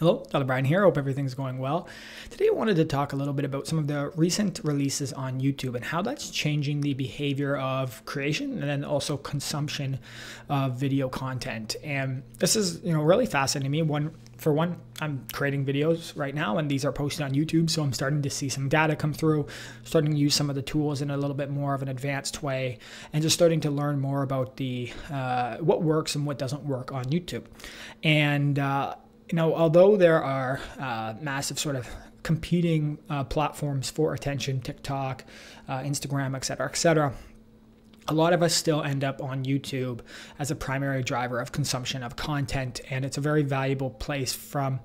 Hello, Tyler Bryden here. Hope everything's going well. Today I wanted to talk a little bit about some of the recent releases on YouTube and how that's changing the behavior of creation and then also consumption of video content. And this is, really fascinating to me. For one, I'm creating videos right now and these are posted on YouTube, so I'm starting to see some data come through, starting to use some of the tools in a little bit more of an advanced way, and just starting to learn more about the what works and what doesn't work on YouTube. And although there are massive sort of competing platforms for attention, TikTok, Instagram, et cetera, a lot of us still end up on YouTube as a primary driver of consumption of content, and it's a very valuable place. From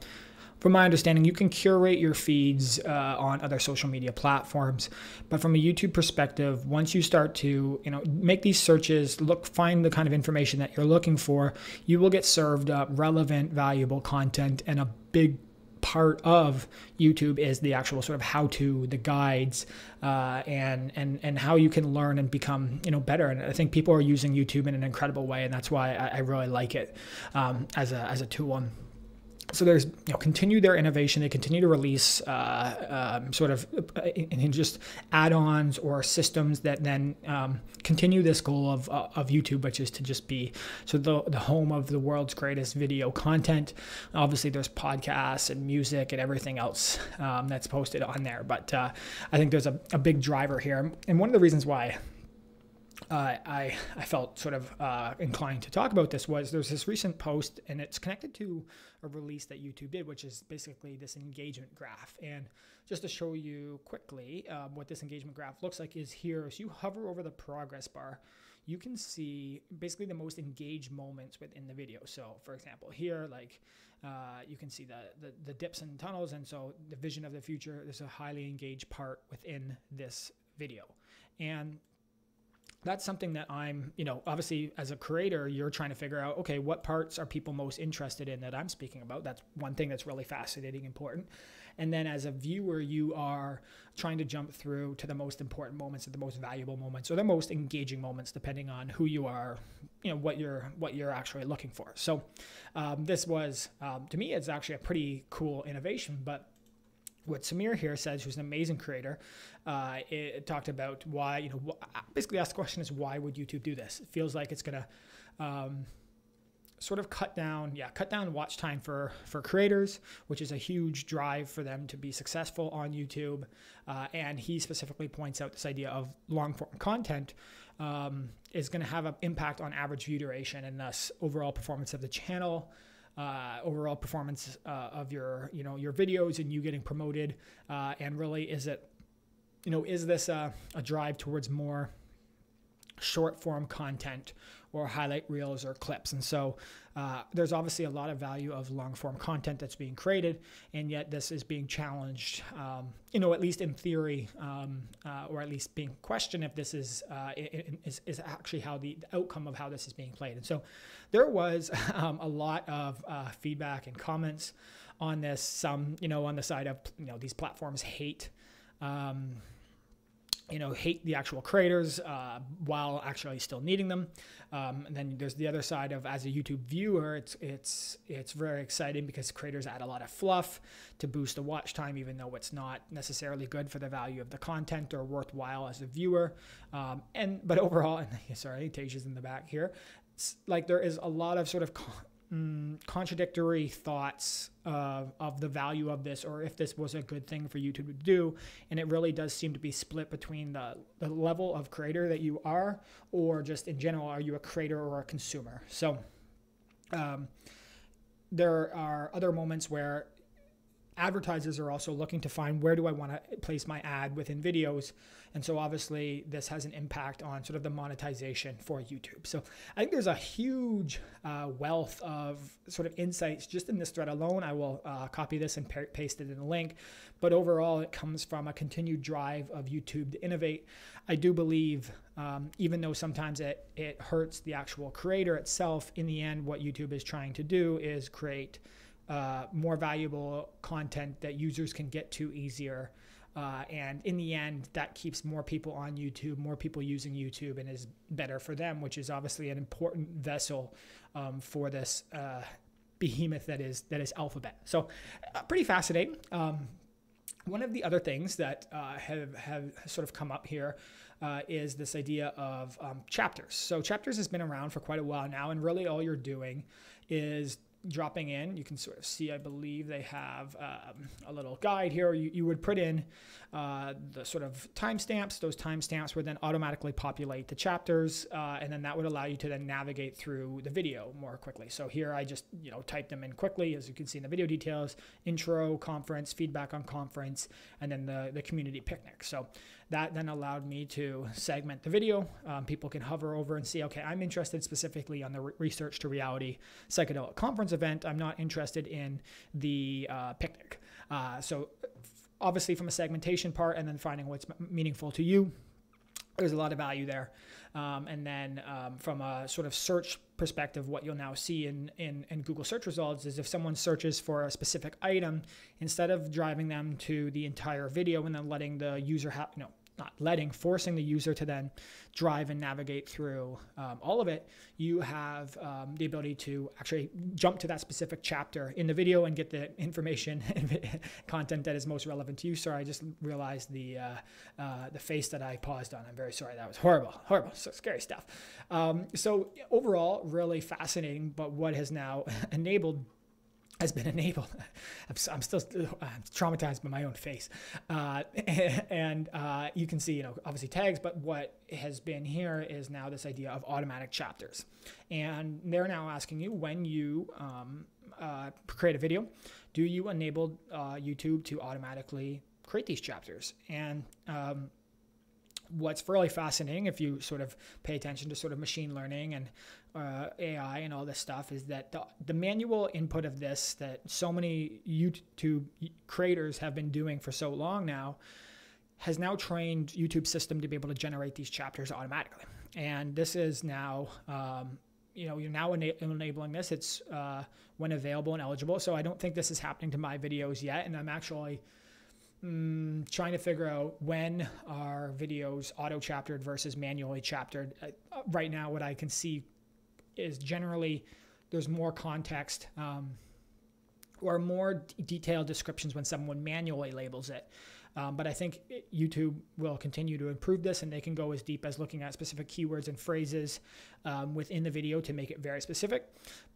my understanding, you can curate your feeds on other social media platforms, but from a YouTube perspective, once you start to make these searches, find the kind of information that you're looking for, you will get served up relevant, valuable content. And a big part of YouTube is the actual sort of how-to, the guides, and how you can learn and become better. And I think people are using YouTube in an incredible way, and that's why I really like it as a tool. So there's, continue their innovation. They continue to release just add-ons or systems that then continue this goal of YouTube, which is to just be the home of the world's greatest video content. Obviously, there's podcasts and music and everything else that's posted on there. But I think there's a big driver here. And one of the reasons why I felt sort of inclined to talk about this was there's this recent post, and it's connected to a release that YouTube did, which is basically this engagement graph. And just to show you quickly what this engagement graph looks like is here. So you hover over the progress bar, you can see basically the most engaged moments within the video. So for example, here, you can see the dips and tunnels. And so the vision of the future, there's a highly engaged part within this video. And that's something that I'm, obviously as a creator, you're trying to figure out, okay, what parts are people most interested in that I'm speaking about? That's one thing that's really fascinating, important. And then as a viewer, you are trying to jump through to the most important moments, or the most valuable moments, or the most engaging moments, depending on who you are, what you're actually looking for. So this was, to me, it's actually a pretty cool innovation. But what Samir here says, who's an amazing creator, it talked about why, basically asked the question is, why would YouTube do this? It feels like it's going to sort of cut down watch time for creators, which is a huge drive for them to be successful on YouTube. And he specifically points out this idea of long-form content is going to have an impact on average view duration and thus overall performance of the channel, overall performance of your your videos and you getting promoted, and really is this a drive towards more short form content or highlight reels or clips? And so there's obviously a lot of value of long form content that's being created, and yet this is being challenged, at least in theory, or at least being questioned if this is actually how the outcome of how this is being played. And so there was a lot of feedback and comments on this. Some, on the side of, these platforms hate, hate the actual creators while actually still needing them. And then there's the other side of, as a YouTube viewer, it's very exciting because creators add a lot of fluff to boost the watch time, even though it's not necessarily good for the value of the content or worthwhile as a viewer. But overall, and sorry, Tasia's in the back here. It's like there is a lot of sort of contradictory thoughts of the value of this, or if this was a good thing for YouTube to do. And it really does seem to be split between the level of creator that you are, or just in general, are you a creator or a consumer? So there are other moments where advertisers are also looking to find, where do I want to place my ad within videos? And so obviously this has an impact on sort of the monetization for YouTube. So I think there's a huge wealth of sort of insights just in this thread alone. I will copy this and paste it in a link. But overall, it comes from a continued drive of YouTube to innovate. I do believe, even though sometimes it hurts the actual creator itself, in the end, what YouTube is trying to do is create more valuable content that users can get to easier. And in the end, that keeps more people on YouTube, more people using YouTube, and is better for them, which is obviously an important vessel for this behemoth that is Alphabet. So pretty fascinating. One of the other things that have sort of come up here is this idea of chapters. So chapters has been around for quite a while now, and really all you're doing is dropping in. You can sort of see, I believe they have a little guide here. You would put in the sort of timestamps. Those timestamps would then automatically populate the chapters, and then that would allow you to then navigate through the video more quickly. So here I just, you know, typed them in quickly, as you can see in the video details: intro, conference, feedback on conference, and then the community picnic. So that then allowed me to segment the video. People can hover over and see, okay, I'm interested specifically on the research to reality psychedelic conference event. I'm not interested in the picnic. So obviously from a segmentation part and then finding what's meaningful to you, there's a lot of value there. And then from a sort of search perspective, what you'll now see in Google search results is if someone searches for a specific item, instead of driving them to the entire video and then letting the user have, you know, not letting, forcing the user to then drive and navigate through all of it, you have the ability to actually jump to that specific chapter in the video and get the information and content that is most relevant to you. Sorry, I just realized the face that I paused on. I'm very sorry. That was horrible, horrible, so scary stuff. So overall, really fascinating, but what has now been enabled. I'm still traumatized by my own face. And you can see, you know, obviously tags, but what has been here is now this idea of automatic chapters. And they're now asking you, when you create a video, do you enable YouTube to automatically create these chapters? And what's really fascinating, if you sort of pay attention to sort of machine learning and AI and all this stuff, is that the manual input of this that so many YouTube creators have been doing for so long now has now trained YouTube system to be able to generate these chapters automatically. And this is now, you know, you're now enabling this. It's when available and eligible. So I don't think this is happening to my videos yet. And I'm actually trying to figure out when are videos auto chaptered versus manually chaptered. Right now, what I can see is generally there's more context or more detailed descriptions when someone manually labels it. But I think YouTube will continue to improve this, and they can go as deep as looking at specific keywords and phrases within the video to make it very specific.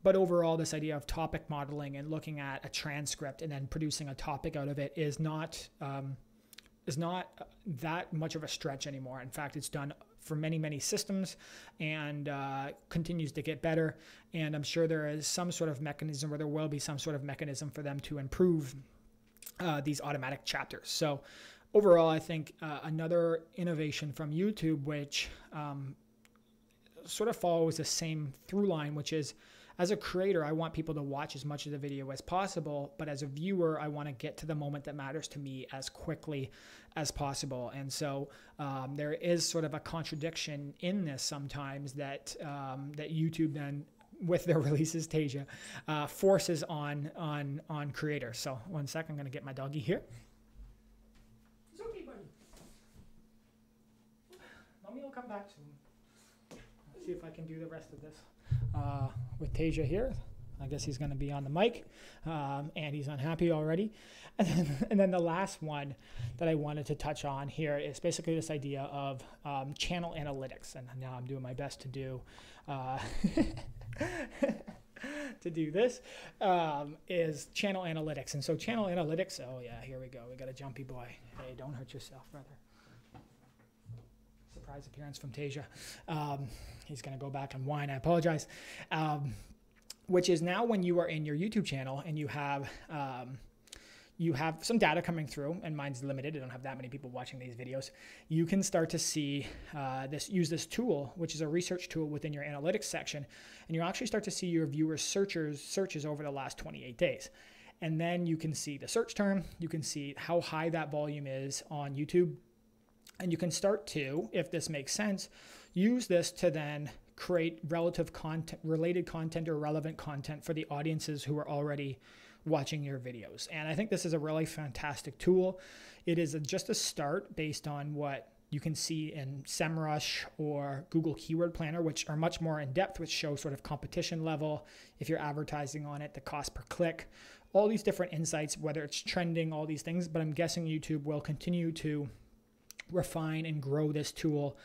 But overall, this idea of topic modeling and looking at a transcript and then producing a topic out of it is not that much of a stretch anymore. In fact, it's done for many, many systems and continues to get better. And I'm sure there is some sort of mechanism, or there will be some sort of mechanism for them to improve these automatic chapters. So overall, I think another innovation from YouTube, which sort of follows the same through line, which is, as a creator, I want people to watch as much of the video as possible, but as a viewer, I want to get to the moment that matters to me as quickly as possible. And so there is sort of a contradiction in this sometimes that that YouTube then, with their releases, Tasia, forces on creators. So one sec, I'm going to get my doggy here. It's okay, buddy. Mommy will come back soon. Let's see if I can do the rest of this. With Tasia here. I guess he's going to be on the mic, and he's unhappy already. And then the last one that I wanted to touch on here is basically this idea of channel analytics. And now I'm doing my best to do this is channel analytics. And so channel analytics, oh yeah, here we go. We got a jumpy boy. Hey, don't hurt yourself, brother. Surprise appearance from Tasia. He's going to go back and whine. I apologize. Which is now when you are in your YouTube channel and you have some data coming through, and mine's limited. I don't have that many people watching these videos. You can start to see use this tool, which is a research tool within your analytics section. And you actually start to see your viewers' searches over the last 28 days. And then you can see the search term. You can see how high that volume is on YouTube. And you can start to, if this makes sense, use this to then create relative content, related content, or relevant content for the audiences who are already watching your videos. And I think this is a really fantastic tool. It is just a start based on what you can see in SEMrush or Google Keyword Planner, which are much more in depth, which show sort of competition level, if you're advertising on it, the cost per click, all these different insights, whether it's trending, all these things. But I'm guessing YouTube will continue to refine and grow this tool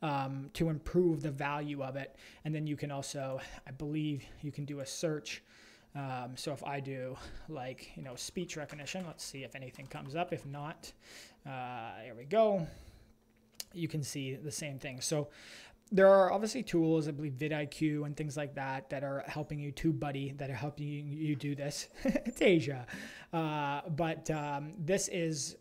to improve the value of it. And then you can also, I believe you can do a search. So if I do like, you know, speech recognition, let's see if anything comes up. If not, there we go. You can see the same thing. So there are obviously tools, I believe vidIQ and things like that, that are helping you, TubeBuddy, that are helping you do this. It's Asia. This is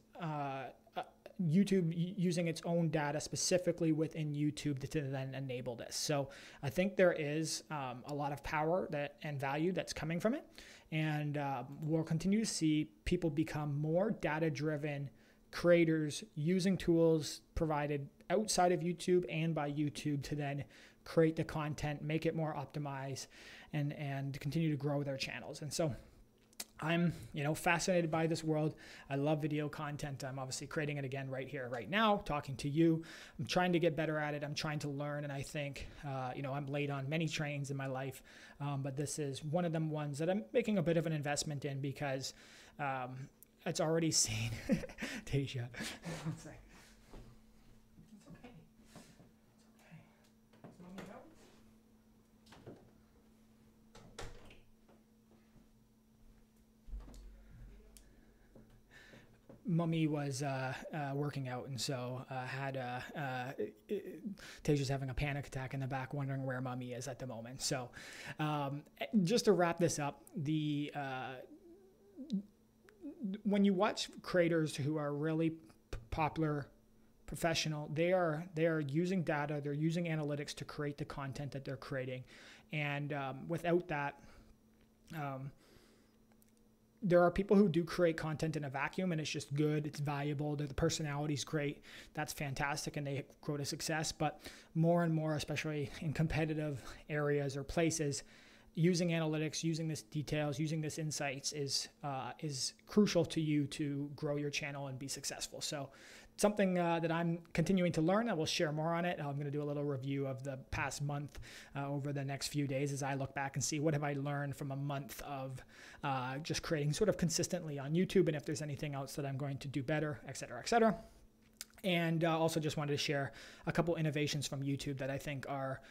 YouTube using its own data specifically within YouTube to then enable this. So I think there is a lot of power and value that's coming from it. And we'll continue to see people become more data-driven creators using tools provided outside of YouTube and by YouTube to then create the content, make it more optimized, and continue to grow their channels. And so I'm, you know, fascinated by this world. I love video content. I'm obviously creating it again right here, right now, talking to you. I'm trying to get better at it. I'm trying to learn. And I think, you know, I'm late on many trains in my life, but this is one of them ones that I'm making a bit of an investment in because it's already seen. Tasia. One second. Mummy was working out, and so had Tasia's having a panic attack in the back, wondering where Mummy is at the moment. So just to wrap this up, the when you watch creators who are really popular, professional, they are using data, they're using analytics to create the content that they're creating, and without that. There are people who do create content in a vacuum and it's just good, it's valuable, the personality's great, that's fantastic, and they grow to success. But more and more, especially in competitive areas or places, using analytics, using this details, using this insights is crucial to you to grow your channel and be successful. So something that I'm continuing to learn. I will share more on it. I'm going to do a little review of the past month over the next few days as I look back and see what have I learned from a month of just creating sort of consistently on YouTube, and if there's anything else that I'm going to do better, et cetera, et cetera. And also just wanted to share a couple innovations from YouTube that I think are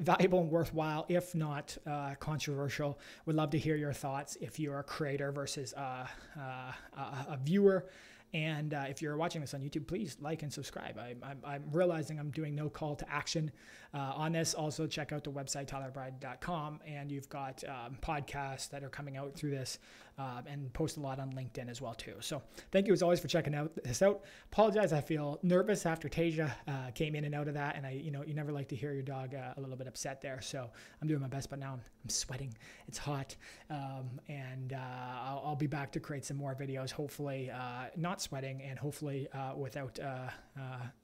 valuable and worthwhile, if not controversial. Would love to hear your thoughts if you're a creator versus a viewer. And if you're watching this on YouTube, please like and subscribe. I'm realizing I'm doing no call to action on this. Also, check out the website, TylerBryden.com, and you've got podcasts that are coming out through this and post a lot on LinkedIn as well, too. So thank you, as always, for checking this out. Apologize, I feel nervous after Tasia came in and out of that, and you never like to hear your dog a little bit upset there. So I'm doing my best, but now I'm sweating. It's hot, and I'll be back to create some more videos, hopefully not sweating, and hopefully without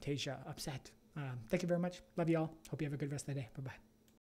Tasia upset. Thank you very much. Love you all. Hope you have a good rest of the day. Bye-bye.